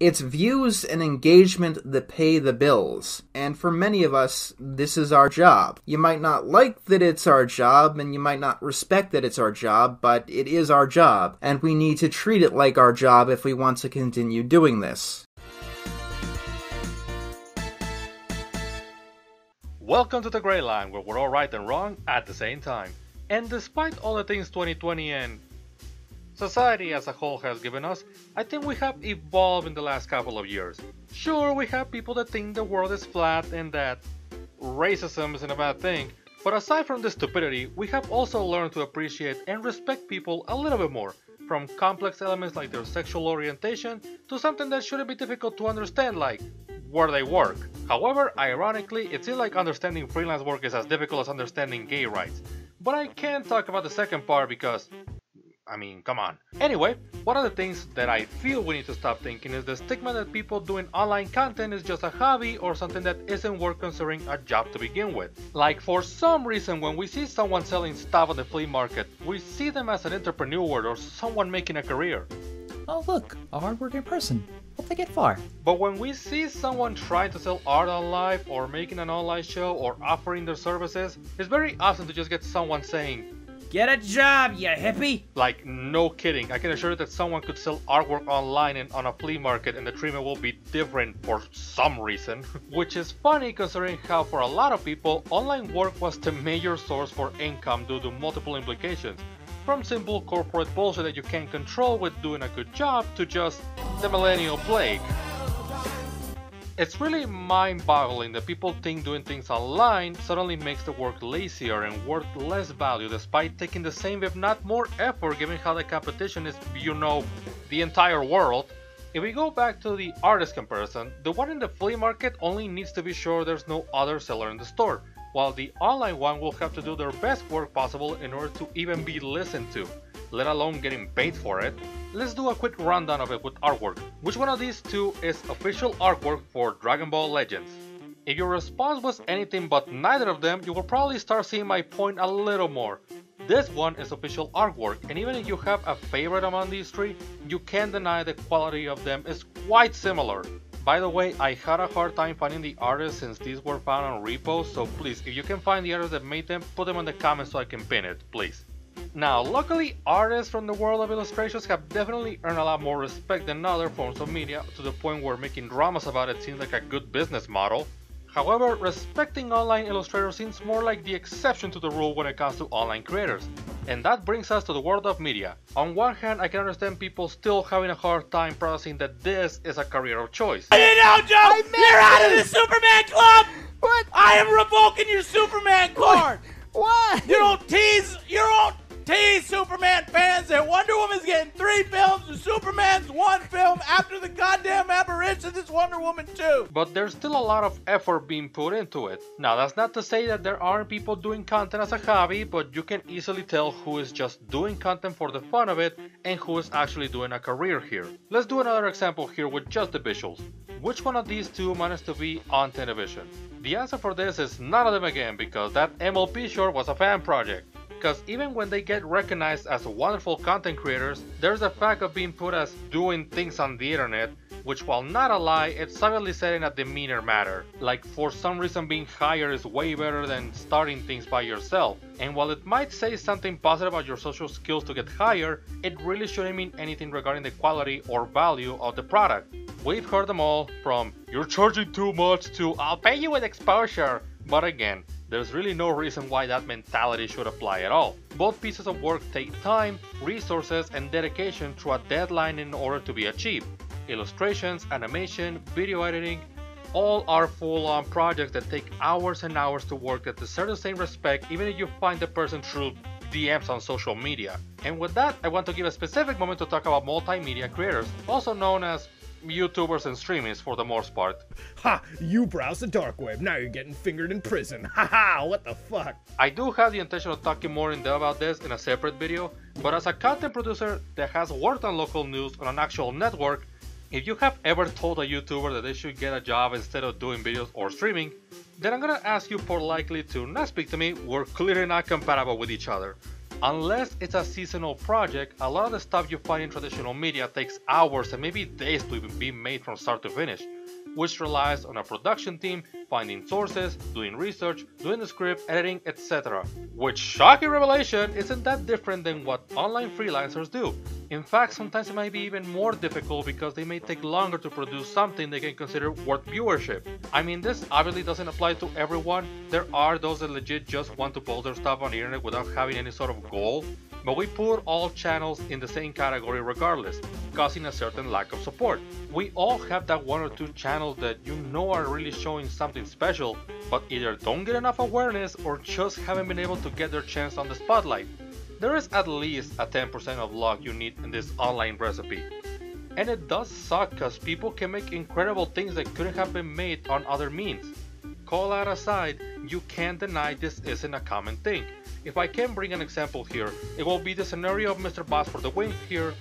It's views and engagement that pay the bills, and for many of us, this is our job. You might not like that it's our job, and you might not respect that it's our job, but it is our job, and we need to treat it like our job if we want to continue doing this. Welcome to The Gray Line, where we're all right and wrong at the same time. And despite all the things 2020 and society as a whole has given us, I think we have evolved in the last couple of years. Sure, we have people that think the world is flat and that racism isn't a bad thing, but aside from the stupidity, we have also learned to appreciate and respect people a little bit more, from complex elements like their sexual orientation to something that shouldn't be difficult to understand, like where they work. However, ironically, it seems like understanding freelance work is as difficult as understanding gay rights. But I can't talk about the second part because, I mean, come on. Anyway, one of the things that I feel we need to stop thinking is the stigma that people doing online content is just a hobby or something that isn't worth considering a job to begin with. Like, for some reason, when we see someone selling stuff on the flea market, we see them as an entrepreneur or someone making a career. Oh look, a hardworking person. Hope they get far. But when we see someone trying to sell art on live or making an online show or offering their services, it's very awesome to just get someone saying, "Get a job, you hippie!" Like, no kidding, I can assure you that someone could sell artwork online and on a flea market and the treatment will be different for some reason. Which is funny considering how for a lot of people, online work was the major source for income due to multiple implications. From simple corporate bullshit that you can't control with doing a good job to just the millennial plague. It's really mind-boggling that people think doing things online suddenly makes the work lazier and worth less value despite taking the same if not more effort given how the competition is, you know, the entire world. If we go back to the artist comparison, the one in the flea market only needs to be sure there's no other seller in the store, while the online one will have to do their best work possible in order to even be listened to, let alone getting paid for it. Let's do a quick rundown of it with artwork. Which one of these two is official artwork for Dragon Ball Legends? If your response was anything but neither of them, you will probably start seeing my point a little more. This one is official artwork, and even if you have a favorite among these three, you can't deny the quality of them is quite similar. By the way, I had a hard time finding the artists since these were found on repos, so please, if you can find the artists that made them, put them in the comments so I can pin it, please. Now, luckily, artists from the world of illustrations have definitely earned a lot more respect than other forms of media, to the point where making dramas about it seems like a good business model. However, respecting online illustrators seems more like the exception to the rule when it comes to online creators. And that brings us to the world of media. On one hand, I can understand people still having a hard time processing that this is a career of choice. You're out of the Superman club! What? I am revoking your Superman card! What? You don't tease Superman fans that Wonder Woman's getting 3 films and Superman's 1 film after the goddamn aberration is Wonder Woman 2. But there's still a lot of effort being put into it. Now, that's not to say that there aren't people doing content as a hobby, but you can easily tell who is just doing content for the fun of it and who is actually doing a career here. Let's do another example here with just the visuals. Which one of these two managed to be on television? The answer for this is none of them again, because that MLP short was a fan project. Because even when they get recognized as wonderful content creators, there's the fact of being put as doing things on the internet, which while not a lie, it's subtly setting a demeanor matter. Like, for some reason being hired is way better than starting things by yourself. And while it might say something positive about your social skills to get hired, it really shouldn't mean anything regarding the quality or value of the product. We've heard them all, from "you're charging too much" to "I'll pay you with exposure." But again, there's really no reason why that mentality should apply at all. Both pieces of work take time, resources, and dedication through a deadline in order to be achieved. Illustrations, animation, video editing, all are full-on projects that take hours and hours to work that deserve the same respect even if you find the person through DMs on social media. And with that, I want to give a specific moment to talk about multimedia creators, also known as YouTubers and streamers for the most part. Ha! You browse the dark web, now you're getting fingered in prison. Haha, what the fuck? I do have the intention of talking more in depth about this in a separate video, but as a content producer that has worked on local news on an actual network, if you have ever told a YouTuber that they should get a job instead of doing videos or streaming, then I'm gonna ask you politely to not speak to me. We're clearly not compatible with each other. Unless it's a seasonal project, a lot of the stuff you find in traditional media takes hours and maybe days to even be made from start to finish, which relies on a production team finding sources, doing research, doing the script, editing, etc. Which, shocking revelation, isn't that different than what online freelancers do. In fact, sometimes it might be even more difficult because they may take longer to produce something they can consider worth viewership. I mean, this obviously doesn't apply to everyone. There are those that legit just want to post their stuff on the internet without having any sort of goal, but we put all channels in the same category regardless, causing a certain lack of support. We all have that one or two channels that you know are really showing something special, but either don't get enough awareness or just haven't been able to get their chance on the spotlight. There is at least a 10% of luck you need in this online recipe. And it does suck because people can make incredible things that couldn't have been made on other means. Call out aside, you can't deny this isn't a common thing. If I can bring an example here, it will be the scenario of Mr. Boss for the Win here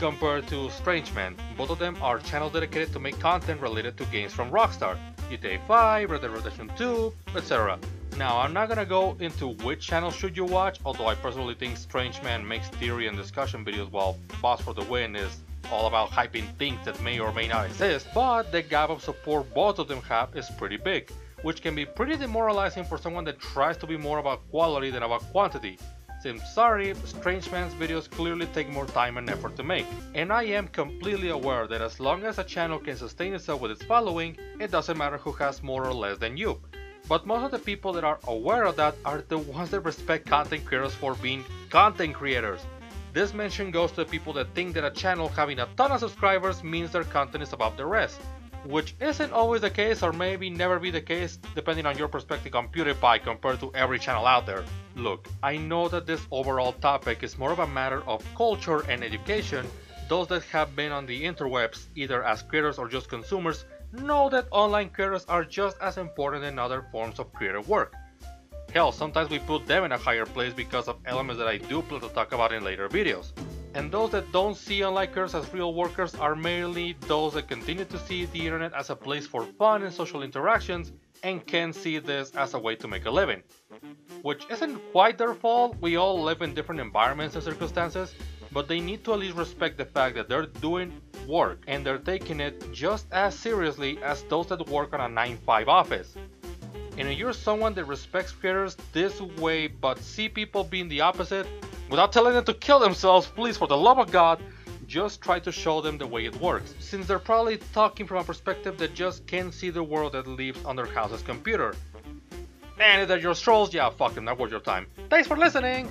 compared to Strange Man. Both of them are channels dedicated to make content related to games from Rockstar, GTA 5, Red Dead Redemption 2, etc. Now, I'm not gonna go into which channel should you watch, although I personally think Strange Man makes theory and discussion videos while Boss for the Win is all about hyping things that may or may not exist, but the gap of support both of them have is pretty big, which can be pretty demoralizing for someone that tries to be more about quality than about quantity. Since, sorry, Strange Man's videos clearly take more time and effort to make. And I am completely aware that as long as a channel can sustain itself with its following, it doesn't matter who has more or less than you. But most of the people that are aware of that are the ones that respect content creators for being content creators. This mention goes to the people that think that a channel having a ton of subscribers means their content is above the rest, which isn't always the case or maybe never be the case depending on your perspective on PewDiePie compared to every channel out there. Look, I know that this overall topic is more of a matter of culture and education. Those that have been on the interwebs, either as creators or just consumers, know that online creators are just as important in other forms of creative work. Hell, sometimes we put them in a higher place because of elements that I do plan to talk about in later videos. And those that don't see online creators as real workers are merely those that continue to see the internet as a place for fun and social interactions and can see this as a way to make a living. Which isn't quite their fault, we all live in different environments and circumstances, but they need to at least respect the fact that they're doing work and they're taking it just as seriously as those that work on a 9-to-5 office. And if you're someone that respects creators this way but see people being the opposite, without telling them to kill themselves, please, for the love of God, just try to show them the way it works, since they're probably talking from a perspective that just can't see the world that lives on their house's computer. And if they're your trolls, yeah, fuck them, not worth your time. Thanks for listening!